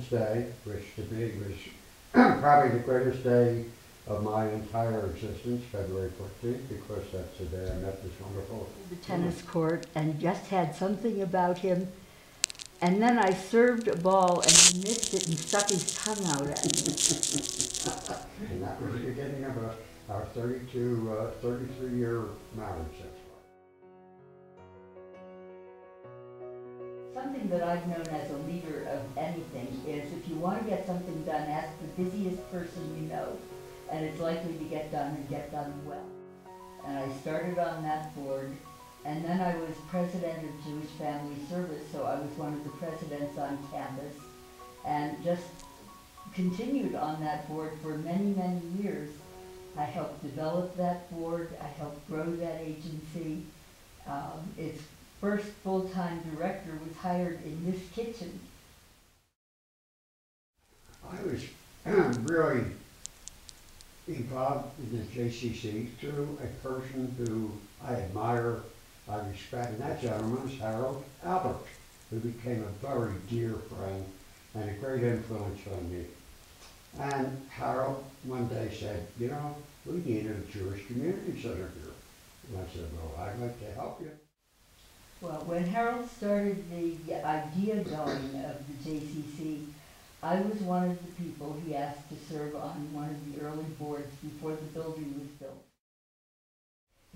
Veterans Day, which to me was probably the greatest day of my entire existence, February 14th, because that's the day I met this wonderful... the tennis court, and just had something about him. And then I served a ball, and he missed it and stuck his tongue out at me. And that was the beginning of our 33-year marriage. Something that I've known as a leader of anything is if you want to get something done, ask the busiest person you know, and it's likely to get done and get done well. And I started on that board, and then I was president of Jewish Family Service, so I was one of the presidents on campus, and just continued on that board for many, many years. I helped develop that board, I helped grow that agency. Its first full-time director was hired in this kitchen. I was really involved in the JCC through a person who I admire, I respect, and that gentleman is Harold Albert, who became a very dear friend and a great influence on me. And Harold one day said, you know, we need a Jewish community center here. And I said, well, I'd like to help you. Well, when Harold started the idea going of the JCC, I was one of the people he asked to serve on one of the early boards before the building was built.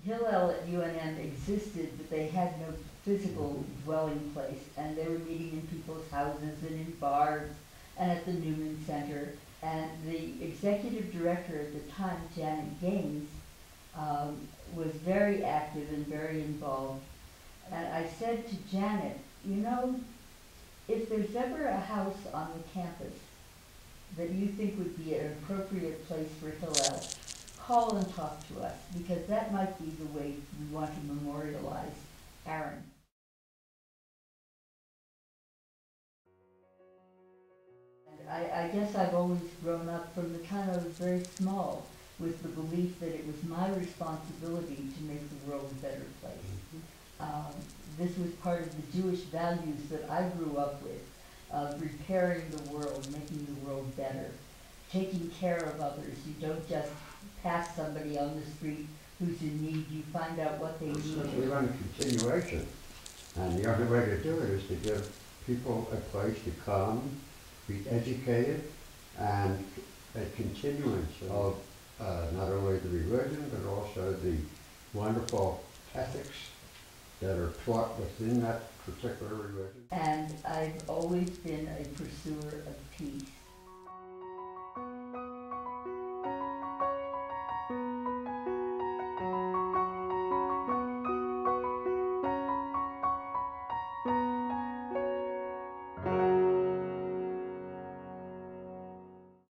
Hillel at UNM existed, but they had no physical dwelling place, and they were meeting in people's houses and in bars and at the Newman Center. And the executive director at the time, Janet Gaines, was very active and very involved. And I said to Janet, you know, if there's ever a house on the campus that you think would be an appropriate place for Hillel, call and talk to us, because that might be the way we want to memorialize Aaron. And I guess I've always grown up from the time I was very small with the belief that it was my responsibility to make the world a better place. This was part of the Jewish values that I grew up with, of repairing the world, making the world better, taking care of others. You don't just pass somebody on the street who's in need, you find out what they need. We want a continuation, and the only way to do it is to give people a place to come, be educated, and a continuance of not only the religion, but also the wonderful ethics that are taught within that particular religion. And I've always been a pursuer of peace.